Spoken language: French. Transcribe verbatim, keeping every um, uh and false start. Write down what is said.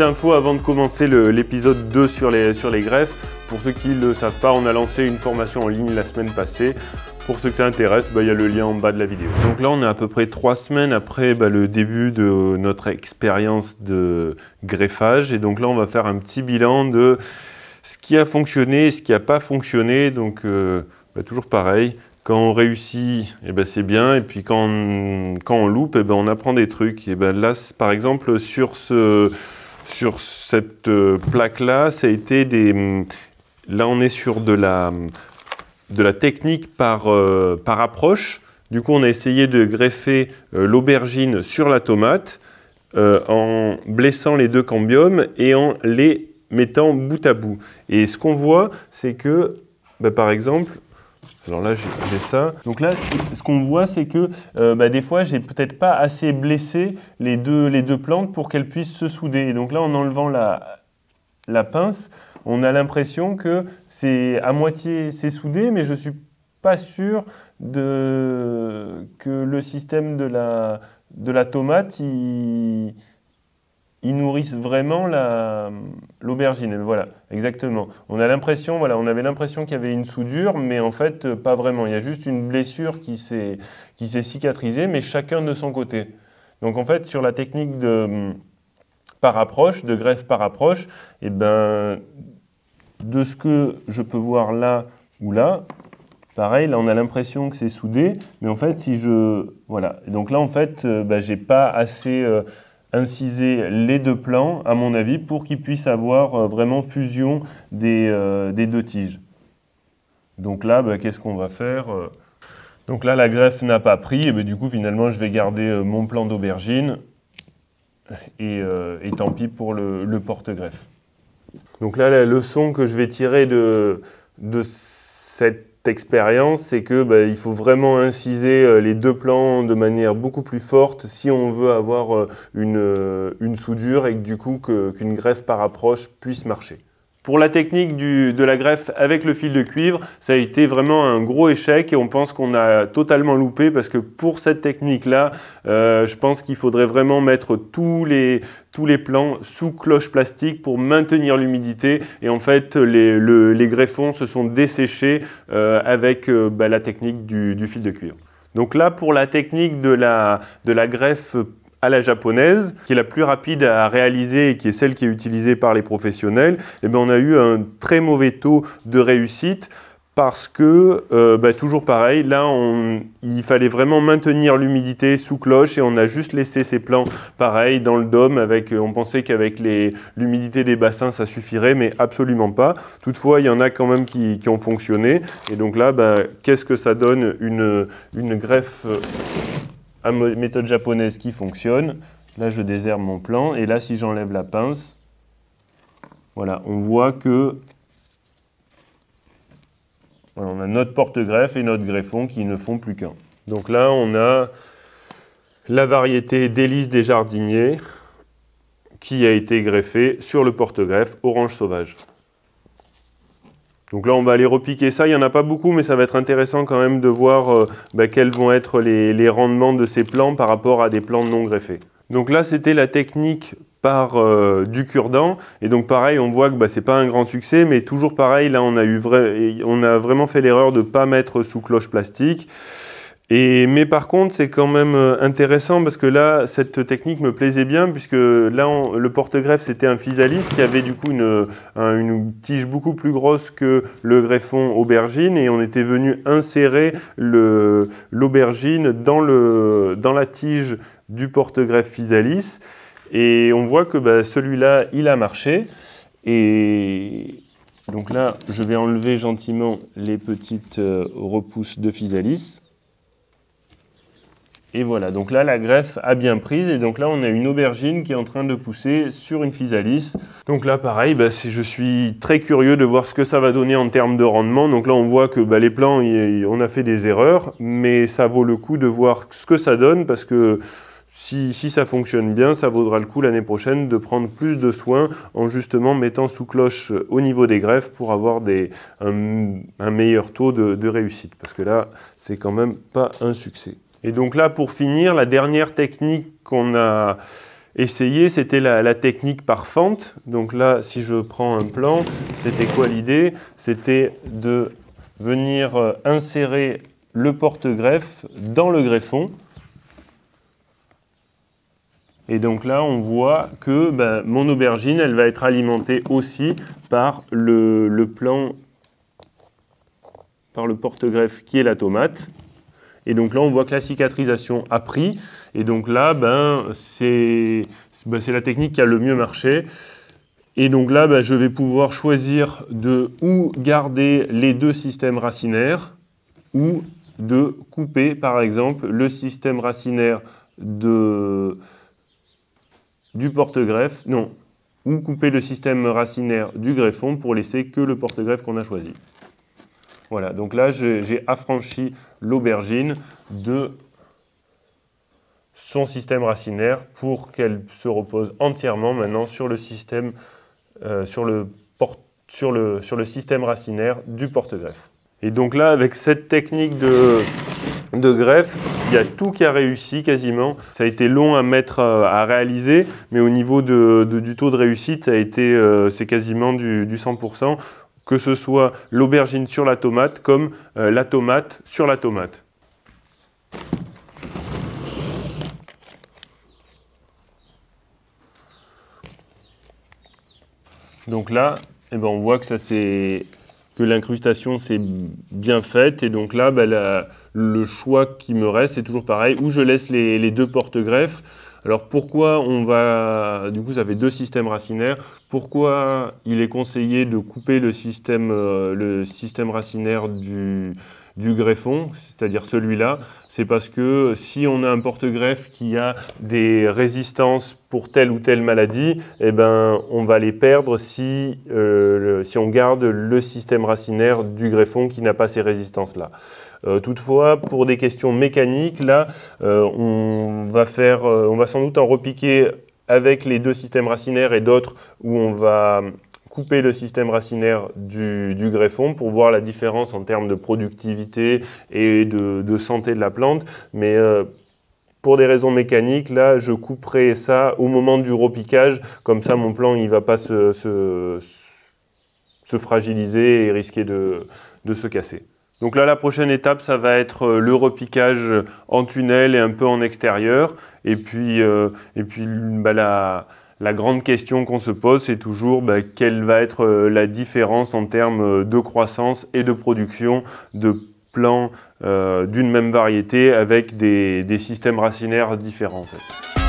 petite info avant de commencer l'épisode deux sur les, sur les greffes. Pour ceux qui ne le savent pas, on a lancé une formation en ligne la semaine passée. Pour ceux que ça intéresse, bah, y a le lien en bas de la vidéo. Donc là, on est à peu près trois semaines après bah, le début de notre expérience de greffage. Et donc là, on va faire un petit bilan de ce qui a fonctionné et ce qui n'a pas fonctionné. Donc euh, bah, toujours pareil. Quand on réussit, eh ben c'est bien, et puis quand on, quand on loupe, eh ben on apprend des trucs. Et ben là, par exemple, sur, ce, sur cette plaque-là, ça a été des... Là, on est sur de la, de la technique par, euh, par approche. Du coup, on a essayé de greffer euh, l'aubergine sur la tomate euh, en blessant les deux cambiums et en les mettant bout à bout. Et ce qu'on voit, c'est que, ben, par exemple... Alors là, j'ai ça. Donc là, ce qu'on voit, c'est que euh, bah, des fois, j'ai peut-être pas assez blessé les deux, les deux plantes pour qu'elles puissent se souder. Et donc là, en enlevant la, la pince, on a l'impression que c'est à moitié c'est soudé, mais je suis pas sûr de, que le système de la, de la tomate, il... ils nourrissent vraiment l'aubergine. La... Voilà, exactement. On a l'impression, voilà, on avait l'impression qu'il y avait une soudure, mais en fait, pas vraiment. Il y a juste une blessure qui s'est cicatrisée, mais chacun de son côté. Donc en fait, sur la technique de par approche, de greffe par approche, eh ben, de ce que je peux voir là ou là, pareil, là on a l'impression que c'est soudé, mais en fait, si je... Voilà, donc là en fait, ben, j'ai pas assez... Euh, inciser les deux plans, à mon avis, pour qu'ils puissent avoir vraiment fusion des, euh, des deux tiges. Donc là, bah, qu'est-ce qu'on va faire? Donc là, la greffe n'a pas pris, et bien, du coup, finalement, je vais garder mon plan d'aubergine, et, euh, et tant pis pour le, le porte-greffe. Donc là, la leçon que je vais tirer de, de cette expérience, c'est que bah, il faut vraiment inciser les deux plans de manière beaucoup plus forte si on veut avoir une, une soudure et que du coup que, qu'une greffe par approche puisse marcher. Pour la technique du, de la greffe avec le fil de cuivre, ça a été vraiment un gros échec et on pense qu'on a totalement loupé parce que pour cette technique-là, euh, je pense qu'il faudrait vraiment mettre tous les, tous les plans sous cloche plastique pour maintenir l'humidité et en fait, les, le, les greffons se sont desséchés euh, avec euh, bah, la technique du, du fil de cuivre. Donc là, pour la technique de la, de la greffe à la japonaise, qui est la plus rapide à réaliser et qui est celle qui est utilisée par les professionnels, eh bien on a eu un très mauvais taux de réussite parce que, euh, bah toujours pareil, là on, il fallait vraiment maintenir l'humidité sous cloche et on a juste laissé ces plans pareil dans le dôme. Avec, on pensait qu'avec l'humidité des bassins ça suffirait, mais absolument pas. Toutefois, il y en a quand même qui, qui ont fonctionné. Et donc là, bah, qu'est-ce que ça donne une, une greffe à méthode japonaise qui fonctionne? Là, je désherbe mon plan. Et là, si j'enlève la pince, voilà, on voit que... Voilà, on a notre porte-greffe et notre greffon qui ne font plus qu'un. Donc là, on a la variété Délice des jardiniers qui a été greffée sur le porte-greffe orange sauvage. Donc là, on va aller repiquer ça. Il n'y en a pas beaucoup, mais ça va être intéressant quand même de voir euh, bah, quels vont être les, les rendements de ces plants par rapport à des plants non greffés. Donc là, c'était la technique par euh, du cure-dent. Et donc pareil, on voit que bah, c'est pas un grand succès, mais toujours pareil, là, on a, eu vrai, on a vraiment fait l'erreur de ne pas mettre sous cloche plastique. Et, mais par contre, c'est quand même intéressant parce que là, cette technique me plaisait bien puisque là, on, le porte-greffe, c'était un physalis qui avait du coup une, un, une tige beaucoup plus grosse que le greffon aubergine et on était venu insérer l'aubergine dans, dans la tige du porte-greffe physalis et on voit que bah, celui-là, il a marché. Et donc là, je vais enlever gentiment les petites repousses de physalis. Et voilà, donc là, la greffe a bien prise. Et donc là, on a une aubergine qui est en train de pousser sur une physalis. Donc là, pareil, bah, je suis très curieux de voir ce que ça va donner en termes de rendement. Donc là, on voit que bah, les plans, y, y, on a fait des erreurs. Mais ça vaut le coup de voir ce que ça donne. Parce que si, si ça fonctionne bien, ça vaudra le coup l'année prochaine de prendre plus de soins en justement mettant sous cloche au niveau des greffes pour avoir des, un, un meilleur taux de, de réussite. Parce que là, c'est quand même pas un succès. Et donc là, pour finir, la dernière technique qu'on a, essayer, c'était la, la technique par fente. Donc là, si je prends un plan, c'était quoi l'idée? C'était de venir insérer le porte-greffe dans le greffon. Et donc là, on voit que bah, mon aubergine, elle va être alimentée aussi par le, le plan, par le porte-greffe qui est la tomate. Et donc là, on voit que la cicatrisation a pris. Et donc là, ben, c'est ben, la technique qui a le mieux marché. Et donc là, ben, je vais pouvoir choisir de ou garder les deux systèmes racinaires ou de couper, par exemple, le système racinaire de... du porte-greffe, non, ou couper le système racinaire du greffon pour laisser que le porte-greffe qu'on a choisi. Voilà, donc là j'ai affranchi l'aubergine de son système racinaire pour qu'elle se repose entièrement maintenant sur le système, euh, sur le porte, sur le, sur le système racinaire du porte-greffe. Et donc là, avec cette technique de, de greffe, il y a tout qui a réussi quasiment. Ça a été long à mettre, à réaliser, mais au niveau de, de, du taux de réussite, ça a été, euh, c'est quasiment du, du cent pour cent, que ce soit l'aubergine sur la tomate comme euh, la tomate sur la tomate. Donc là, eh ben, on voit que ça s'est... que l'incrustation s'est bien faite, et donc là, bah, la, le choix qui me reste, c'est toujours pareil, où je laisse les, les deux porte-greffes. Alors pourquoi on va... Du coup, ça fait deux systèmes racinaires. Pourquoi il est conseillé de couper le système, euh, le système racinaire du, du greffon, c'est-à-dire celui-là? C'est parce que si on a un porte-greffe qui a des résistances pour telle ou telle maladie, eh ben, on va les perdre si, euh, le, si on garde le système racinaire du greffon qui n'a pas ces résistances-là. Euh, toutefois, pour des questions mécaniques, là, euh, on va faire, euh, on va sans doute en repiquer avec les deux systèmes racinaires et d'autres où on va couper le système racinaire du, du greffon pour voir la différence en termes de productivité et de, de santé de la plante. Mais euh, pour des raisons mécaniques, là, je couperai ça au moment du repiquage. Comme ça, mon plan, il ne va pas se, se, se fragiliser et risquer de, de se casser. Donc là, la prochaine étape, ça va être le repiquage en tunnel et un peu en extérieur. Et puis, euh, et puis bah, la, la grande question qu'on se pose, c'est toujours bah, quelle va être la différence en termes de croissance et de production de plants euh, d'une même variété avec des, des systèmes racinaires différents en fait.